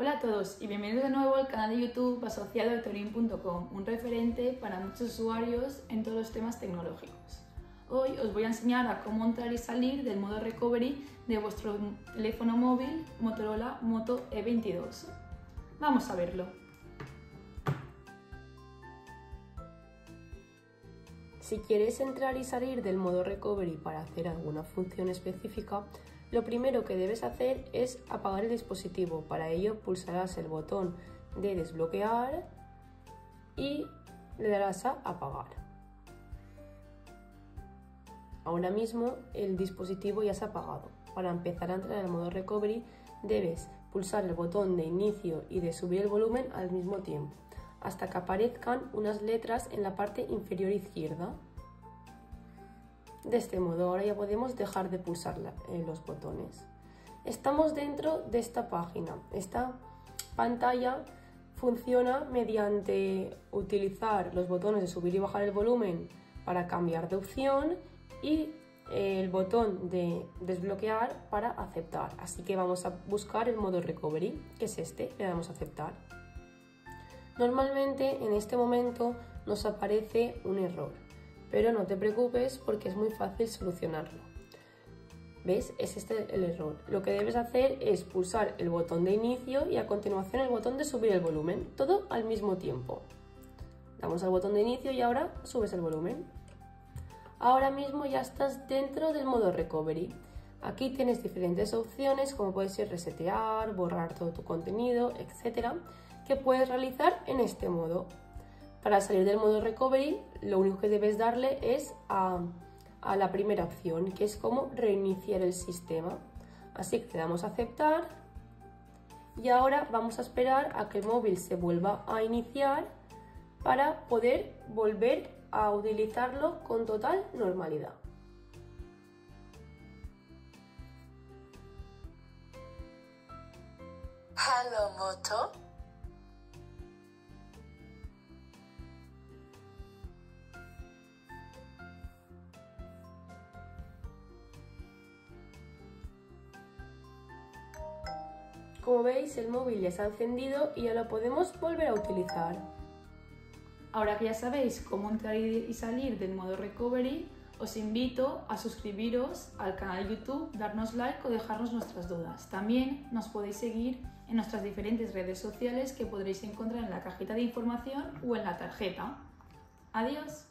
Hola a todos y bienvenidos de nuevo al canal de YouTube asociado a Torin.com, un referente para muchos usuarios en todos los temas tecnológicos. Hoy os voy a enseñar a cómo entrar y salir del modo Recovery de vuestro teléfono móvil Motorola Moto E22. Vamos a verlo. Si quieres entrar y salir del modo Recovery para hacer alguna función específica, lo primero que debes hacer es apagar el dispositivo. Para ello pulsarás el botón de desbloquear y le darás a apagar. Ahora mismo el dispositivo ya se ha apagado. Para empezar a entrar al modo Recovery debes pulsar el botón de inicio y de subir el volumen al mismo tiempo, hasta que aparezcan unas letras en la parte inferior izquierda. De este modo ahora ya podemos dejar de pulsar los botones. Estamos dentro de esta página. Esta pantalla funciona mediante utilizar los botones de subir y bajar el volumen para cambiar de opción y el botón de desbloquear para aceptar. Así que vamos a buscar el modo Recovery, que es este, le damos a aceptar. Normalmente en este momento nos aparece un error, pero no te preocupes porque es muy fácil solucionarlo. ¿Ves? Es este el error. Lo que debes hacer es pulsar el botón de inicio y a continuación el botón de subir el volumen, todo al mismo tiempo. Damos al botón de inicio y ahora subes el volumen. Ahora mismo ya estás dentro del modo Recovery. Aquí tienes diferentes opciones como puede ser resetear, borrar todo tu contenido, etcétera, que puedes realizar en este modo. Para salir del modo Recovery, lo único que debes darle es a la primera opción, que es como reiniciar el sistema. Así que le damos a aceptar y ahora vamos a esperar a que el móvil se vuelva a iniciar para poder volver a utilizarlo con total normalidad. Hello, Moto. Como veis, el móvil ya se ha encendido y ya lo podemos volver a utilizar. Ahora que ya sabéis cómo entrar y salir del modo Recovery, os invito a suscribiros al canal de YouTube, darnos like o dejarnos nuestras dudas. También nos podéis seguir en nuestras diferentes redes sociales que podréis encontrar en la cajita de información o en la tarjeta. ¡Adiós!